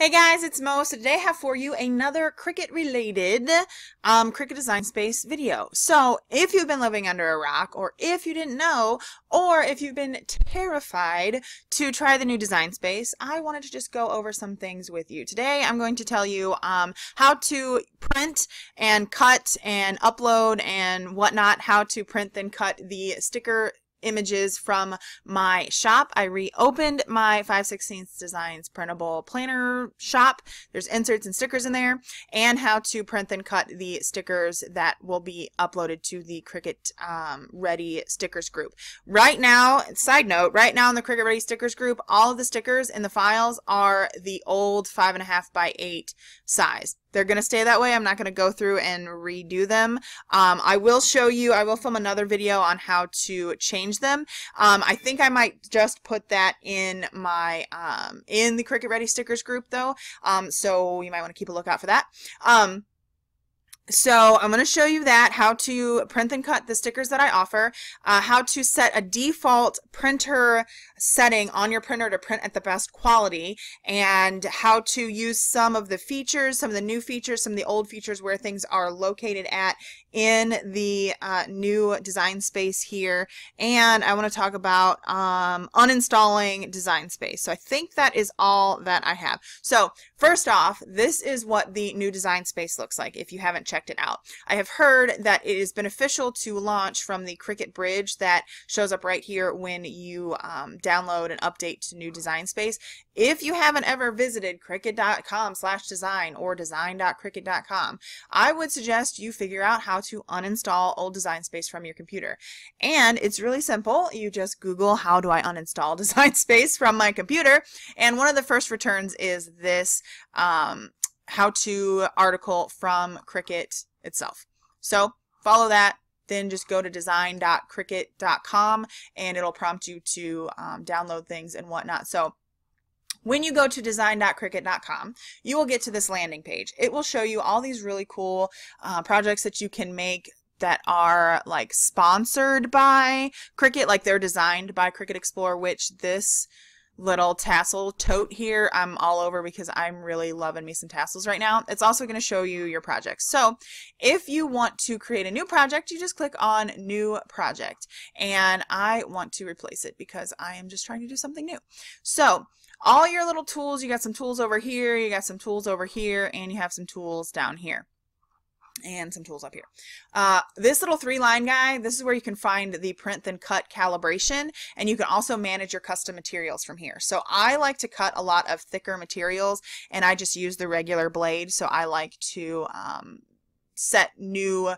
Hey guys, it's Mo. So today I have for you another Cricut related Cricut Design Space video. So if you've been living under a rock, or if you didn't know, or if you've been terrified to try the new Design Space, I wanted to just go over some things with you. Today I'm going to tell you how to print and cut and upload and whatnot, how to print and cut the sticker images from my shop. I reopened my 516th Designs printable planner shop. There's inserts and stickers in there, and how to print and cut the stickers that will be uploaded to the Cricut Ready Stickers group. Right now, side note, right now in the Cricut Ready Stickers group, all of the stickers in the files are the old 5.5 by 8 size. They're going to stay that way. I'm not going to go through and redo them. I will film another video on how to change them. I think I might just put that in my, in the Cricut Ready Stickers group though. So you might want to keep a lookout for that. So I'm going to show you that, how to print and cut the stickers that I offer, how to set a default printer setting on your printer to print at the best quality, and how to use some of the features, some of the new features, some of the old features, where things are located at in the new Design Space here. And I want to talk about uninstalling Design Space. So I think that is all that I have. So first off, this is what the new Design Space looks like if you haven't checked it out. I have heard that it is beneficial to launch from the Cricut Bridge that shows up right here when you download an update to new Design Space. If you haven't ever visited cricut.com/design or design.cricut.com, I would suggest you figure out how to uninstall old Design Space from your computer. And it's really simple. You just Google, how do I uninstall Design Space from my computer? And one of the first returns is this how-to article from Cricut itself. So follow that, then just go to design.cricut.com and it'll prompt you to download things and whatnot. So when you go to design.cricut.com, you will get to this landing page. It will show you all these really cool projects that you can make that are like sponsored by Cricut, like they're designed by Cricut Explorer, which this little tassel tote here, I'm all over because I'm really loving me some tassels right now. It's also going to show you your projects. So if you want to create a new project, you just click on new project, and I want to replace it because I am just trying to do something new. So all your little tools, you got some tools over here, you got some tools over here, and you have some tools down here, and some tools up here. This little 3-line guy, this is where you can find the print and cut calibration, and you can also manage your custom materials from here. So I like to cut a lot of thicker materials, and I just use the regular blade. So I like to set new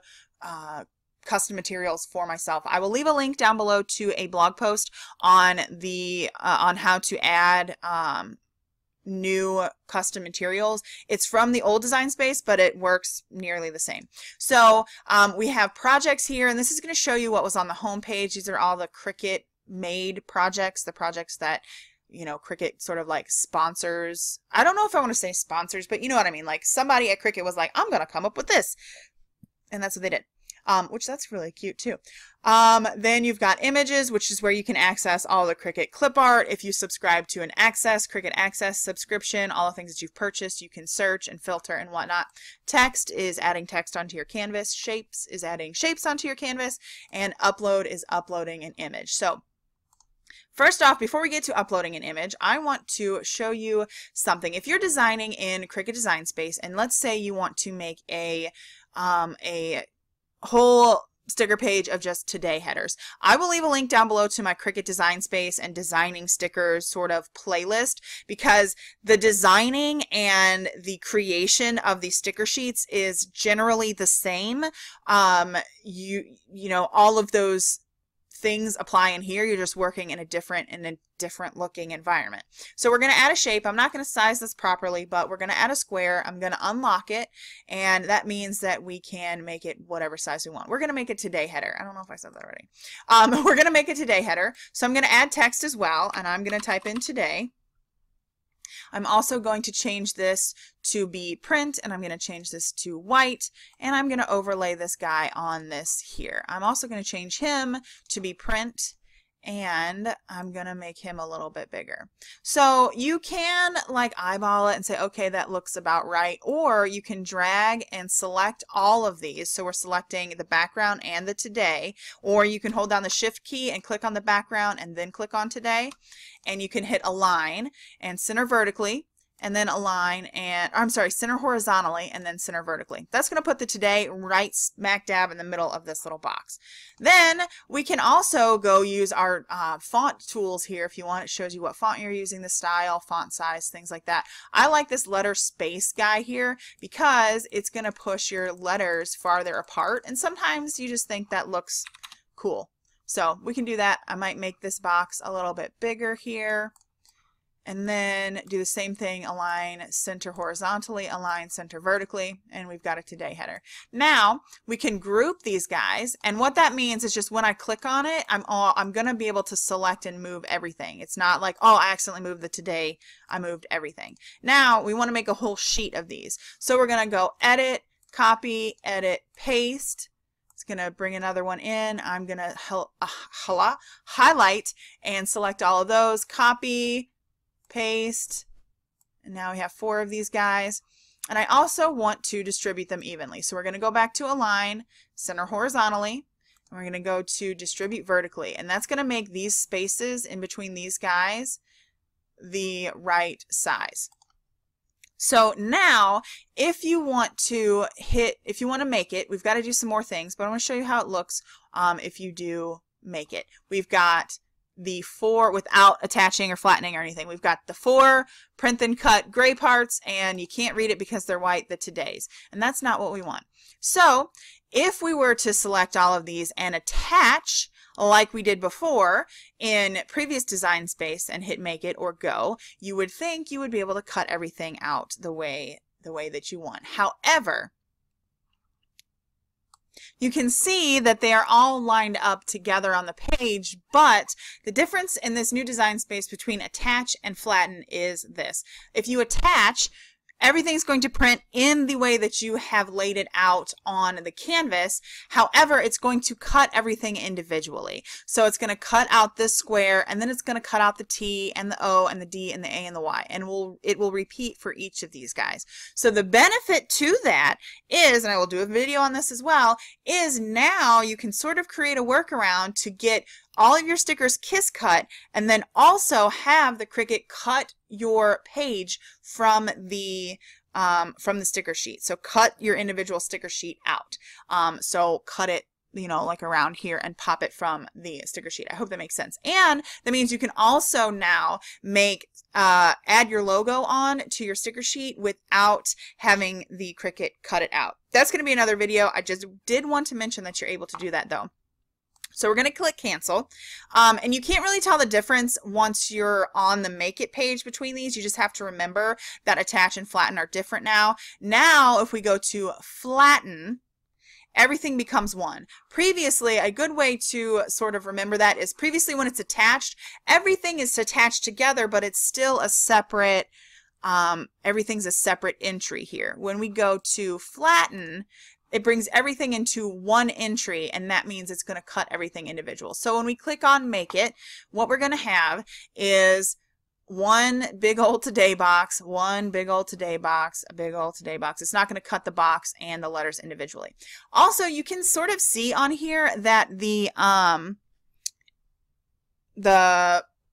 custom materials for myself. I will leave a link down below to a blog post on the on how to add new custom materials. It's from the old Design Space, but it works nearly the same. So we have projects here, and this is going to show you what was on the home page. These are all the Cricut made projects, the projects that, you know, Cricut sort of like sponsors. I don't know if I want to say sponsors, but you know what I mean. Like somebody at Cricut was like, I'm going to come up with this, and that's what they did. Which that's really cute too. Then you've got images, which is where you can access all the Cricut clip art. If you subscribe to an Access, Cricut Access subscription, all the things that you've purchased, you can search and filter and whatnot. Text is adding text onto your canvas. Shapes is adding shapes onto your canvas. And upload is uploading an image. So first off, before we get to uploading an image, I want to show you something. If you're designing in Cricut Design Space, and let's say you want to make a whole sticker page of just today headers, I will leave a link down below to my Cricut Design Space and designing stickers sort of playlist, because the designing and the creation of the sticker sheets is generally the same. You know, all of those things apply in here. You're just working in a different looking environment. So we're going to add a shape. I'm not going to size this properly, but we're going to add a square. I'm going to unlock it, and that means that we can make it whatever size we want. We're going to make it today header. I don't know if I said that already. We're going to make it today header. So I'm going to add text as well, and I'm going to type in today. I'm also going to change this to be print, and I'm going to change this to white, and I'm going to overlay this guy on this here. I'm also going to change him to be print, and I'm gonna make him a little bit bigger. So you can like eyeball it and say, okay, that looks about right, or you can drag and select all of these. So we're selecting the background and the today, or you can hold down the shift key and click on the background and then click on today, and you can hit align and center vertically, and then align and, I'm sorry, center horizontally and then center vertically. That's going to put the today right smack dab in the middle of this little box. Then we can also go use our font tools here if you want. It shows you what font you're using, the style, font size, things like that. I like this letter space guy here because it's going to push your letters farther apart, and sometimes you just think that looks cool. So we can do that. I might make this box a little bit bigger here. And then do the same thing, align center horizontally, align center vertically, and we've got a today header. Now we can group these guys, and what that means is just when I click on it, I'm gonna be able to select and move everything. It's not like, oh, I accidentally moved the today, I moved everything. Now we want to make a whole sheet of these, so we're gonna go edit, copy, edit, paste. It's gonna bring another one in. I'm gonna highlight and select all of those, copy, paste, and now we have four of these guys. And I also want to distribute them evenly, so we're going to go back to align, center horizontally, and we're going to go to distribute vertically, and that's going to make these spaces in between these guys the right size. So now if you want to make it, we've got to do some more things, but I want to show you how it looks if you do make it. We've got the four, without attaching or flattening or anything, we've got the four print and cut gray parts, and you can't read it because they're white, the today's, and that's not what we want. So if we were to select all of these and attach like we did before in previous Design Space and hit make it or go, you would think you would be able to cut everything out the way that you want. However, you can see that they are all lined up together on the page, but the difference in this new Design Space between attach and flatten is this. If you attach, everything's going to print in the way that you have laid it out on the canvas. However, it's going to cut everything individually. So it's going to cut out this square, and then it's going to cut out the T and the O and the D and the A and the Y, and it will repeat for each of these guys. So the benefit to that is, and I will do a video on this as well, is now you can sort of create a workaround to get all of your stickers kiss cut, and then also have the Cricut cut your page from the sticker sheet. So cut your individual sticker sheet out. So cut it, you know, like around here, and pop it from the sticker sheet. I hope that makes sense. And that means you can also now make add your logo on to your sticker sheet without having the Cricut cut it out. That's going to be another video. I just did want to mention that you're able to do that though. So we're going to click cancel, and you can't really tell the difference once you're on the make it page between these. You just have to remember that attach and flatten are different now. Now if we go to flatten, everything becomes one. Previously, a good way to sort of remember that is previously when it's attached, everything is attached together, but it's still a separate everything's a separate entry here. When we go to flatten, it brings everything into one entry, and that means it's going to cut everything individual. So when we click on make it, what we're going to have is one big old today box, one big old today box, a big old today box. It's not going to cut the box and the letters individually. Also, you can sort of see on here that the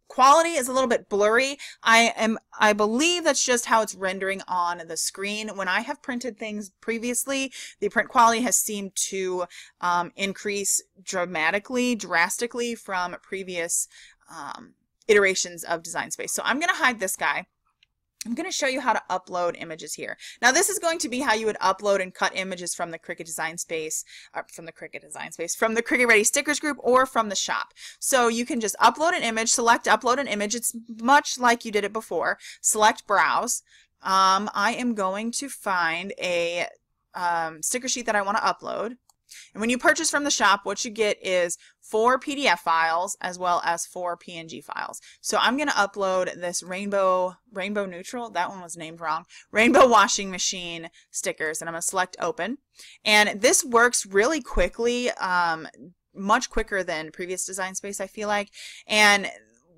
quality is a little bit blurry. I believe that's just how it's rendering on the screen. When I have printed things previously, the print quality has seemed to increase drastically from previous iterations of Design Space. So I'm going to hide this guy. I'm going to show you how to upload images here. Now this is going to be how you would upload and cut images from the Cricut Design Space, from the Cricut Ready Stickers group, or from the shop. So you can just upload an image, select upload an image. It's much like you did it before. Select browse. I am going to find a sticker sheet that I want to upload. And when you purchase from the shop, what you get is 4 PDF files as well as 4 PNG files. So I'm going to upload this rainbow neutral, that one was named wrong, rainbow washing machine stickers, and I'm going to select open. And this works really quickly much quicker than previous Design Space, I feel like. And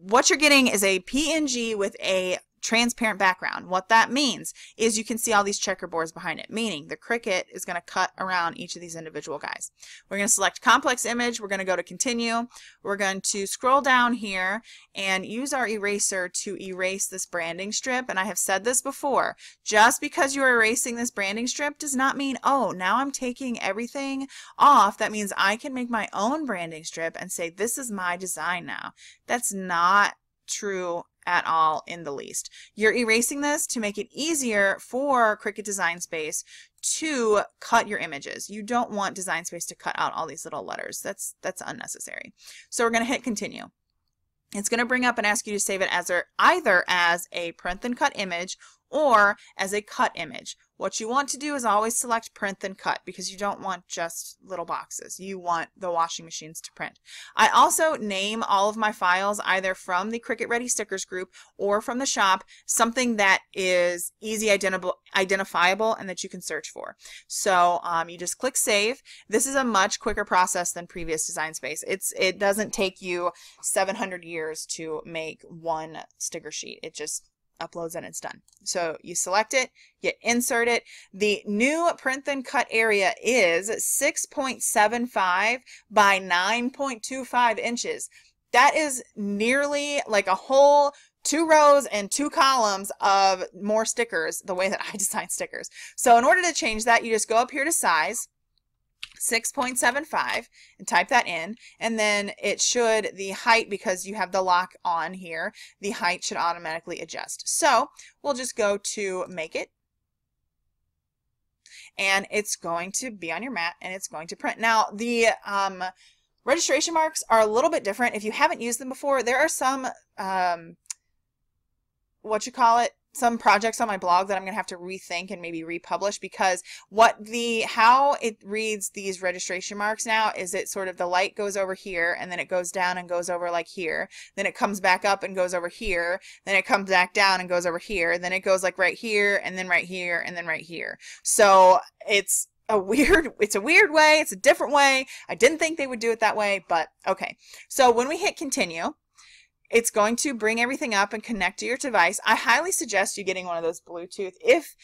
what you're getting is a PNG with a transparent background. What that means is you can see all these checkerboards behind it, meaning the Cricut is going to cut around each of these individual guys. We're going to select complex image, we're going to go to continue, we're going to scroll down here and use our eraser to erase this branding strip. And I have said this before, just because you're erasing this branding strip does not mean, oh, now I'm taking everything off. That means I can make my own branding strip and say this is my design now. That's not true at all in the least. You're erasing this to make it easier for Cricut Design Space to cut your images. You don't want Design Space to cut out all these little letters. That's unnecessary. So we're going to hit continue. It's going to bring up and ask you to save it as either as a print and cut image or as a cut image. What you want to do is always select print and cut, because you don't want just little boxes. You want the washing machines to print. I also name all of my files either from the Cricut Ready Stickers group or from the shop, something that is easy identifiable and that you can search for. So you just click save. This is a much quicker process than previous Design Space. It doesn't take you 700 years to make one sticker sheet. It just uploads and it's done. So you select it, you insert it. The new print and cut area is 6.75 by 9.25 inches. That is nearly like a whole 2 rows and 2 columns of more stickers, the way that I design stickers. So in order to change that, you just go up here to size, 6.75, and type that in, and then it should, the height, because you have the lock on here, the height should automatically adjust. So we'll just go to make it, and it's going to be on your mat and it's going to print. Now the registration marks are a little bit different. If you haven't used them before, there are some some projects on my blog that I'm going to have to rethink and maybe republish, because how it reads these registration marks now is it sort of, the light goes over here and then it goes down and goes over like here, then it comes back up and goes over here, then it comes back down and goes over here, then it goes like right here and then right here and then right here. So it's a weird way, it's a different way. I didn't think they would do it that way, but okay. So when we hit continue, it's going to bring everything up and connect to your device. I highly suggest you getting one of those Bluetooth. If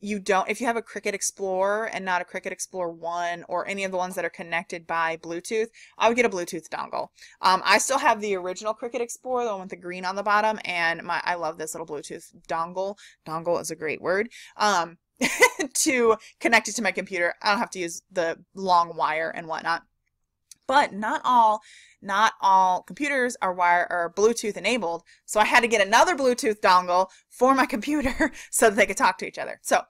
you have a Cricut Explorer and not a Cricut Explorer 1 or any of the ones that are connected by Bluetooth, I would get a Bluetooth dongle. I still have the original Cricut Explorer, the one with the green on the bottom, and I love this little Bluetooth dongle. Dongle is a great word. To connect it to my computer. I don't have to use the long wire and whatnot. But not all computers are Bluetooth enabled, so I had to get another Bluetooth dongle for my computer so that they could talk to each other. So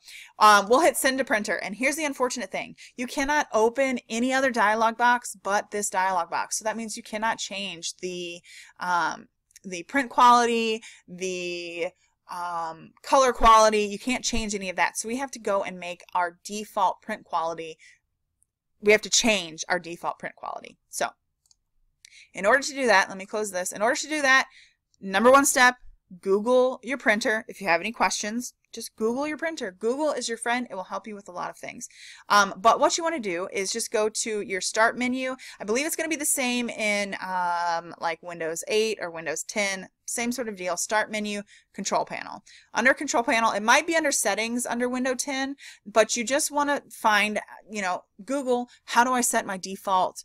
we'll hit send to printer, and here's the unfortunate thing. You cannot open any other dialog box but this dialog box, so that means you cannot change the print quality, the color quality. You can't change any of that, so we have to go and make our default print quality. We have to change our default print quality. So in order to do that, let me close this. In order to do that, #1 step, Google your printer. If you have any questions, just Google your printer. Google is your friend. It will help you with a lot of things. But what you want to do is just go to your start menu. I believe it's going to be the same in like Windows 8 or Windows 10. Same sort of deal. Start menu, control panel. Under control panel, it might be under settings under Windows 10, but you just want to find, you know, Google, how do I set my default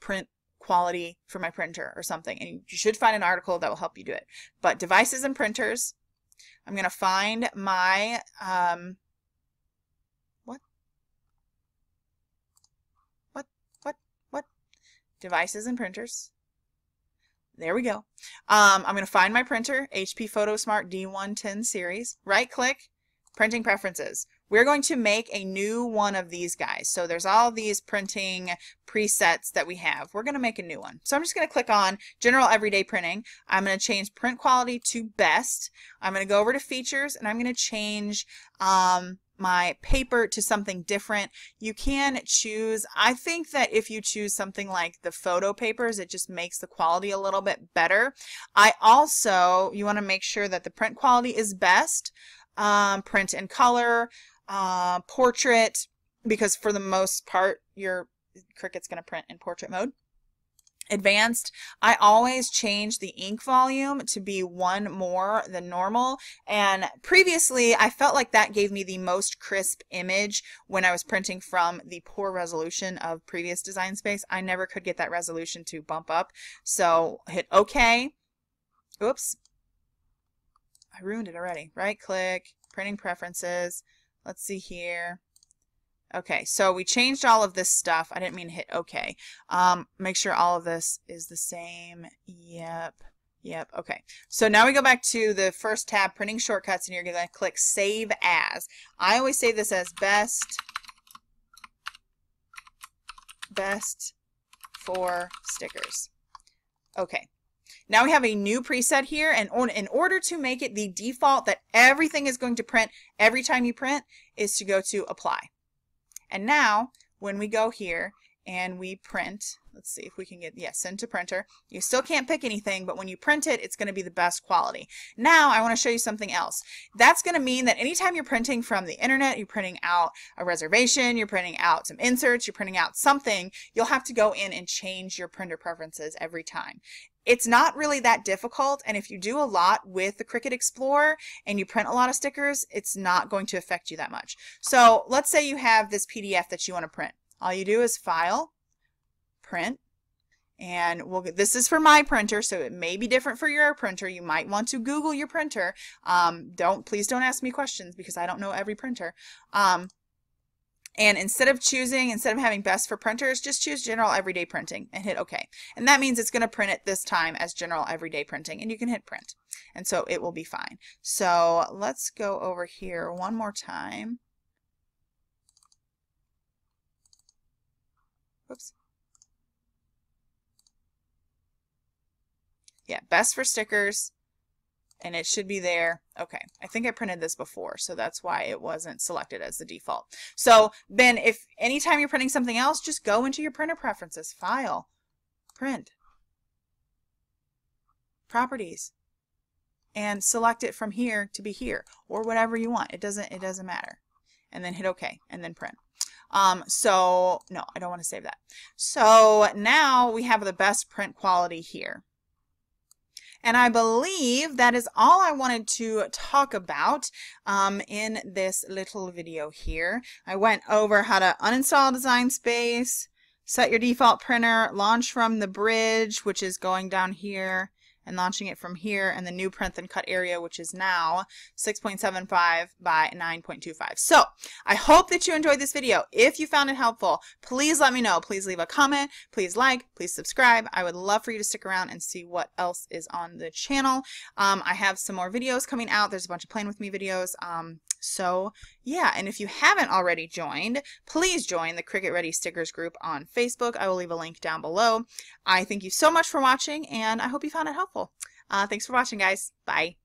print quality for my printer or something? And you should find an article that will help you do it. But devices and printers, I'm going to find my, devices and printers. There we go. I'm going to find my printer, HP Photosmart D110 series. Right click, printing preferences. We're going to make a new one of these guys. So there's all these printing presets that we have. We're going to make a new one. So I'm just going to click on general everyday printing. I'm going to change print quality to best. I'm going to go over to features, and I'm going to change my paper to something different. You can choose, I think that if you choose something like the photo papers, it just makes the quality a little bit better. You want to make sure that the print quality is best, print and color, portrait, because for the most part, your Cricut's going to print in portrait mode. Advanced, I always change the ink volume to be one more than normal, and previously I felt like that gave me the most crisp image when I was printing from the poor resolution of previous Design Space. I never could get that resolution to bump up, so hit OK. Oops, I ruined it already. Right click, printing preferences, let's see here. Okay, so we changed all of this stuff. I didn't mean to hit OK. Make sure all of this is the same. Yep. Yep. Okay. So now we go back to the first tab, printing shortcuts, and you're going to click Save As. I always save this as best for stickers. Okay. Now we have a new preset here, and in order to make it the default that everything is going to print every time you print is to go to Apply. And now, when we go here and we print, let's see if we can get, yes, yeah, send to printer. You still can't pick anything, but when you print it, it's going to be the best quality. Now, I want to show you something else. That's going to mean that anytime you're printing from the internet, you're printing out a reservation, you're printing out some inserts, you're printing out something, you'll have to go in and change your printer preferences every time. It's not really that difficult, and if you do a lot with the Cricut Explorer and you print a lot of stickers, it's not going to affect you that much. So let's say you have this PDF that you want to print. All you do is File, Print, and we'll get, this is for my printer, so it may be different for your printer. You might want to Google your printer. Please don't ask me questions because I don't know every printer. And instead of having best for printers, just choose general everyday printing and hit OK. And that means it's going to print it this time as general everyday printing, and you can hit print. And so it will be fine. So let's go over here one more time. Whoops. Yeah, best for stickers. And it should be there. Okay, I think I printed this before, so that's why it wasn't selected as the default. So then if anytime you're printing something else, just go into your printer preferences, File, Print, Properties, and select it from here to be here, or whatever you want. It doesn't matter. And then hit OK, and then print. So no, I don't want to save that. So now we have the best print quality here. And I believe that is all I wanted to talk about in this little video here. I went over how to uninstall Design Space, set your default printer, launch from the Bridge, which is going down here and launching it from here, and the new print and cut area, which is now 6.75 by 9.25. So I hope that you enjoyed this video. If you found it helpful, please let me know. Please leave a comment. Please like. Please subscribe. I would love for you to stick around and see what else is on the channel. I have some more videos coming out. There's a bunch of Plan With Me videos. So yeah, and if you haven't already joined, please join the Cricut Ready Stickers group on Facebook. I will leave a link down below. I thank you so much for watching, and I hope you found it helpful. Thanks for watching, guys. Bye.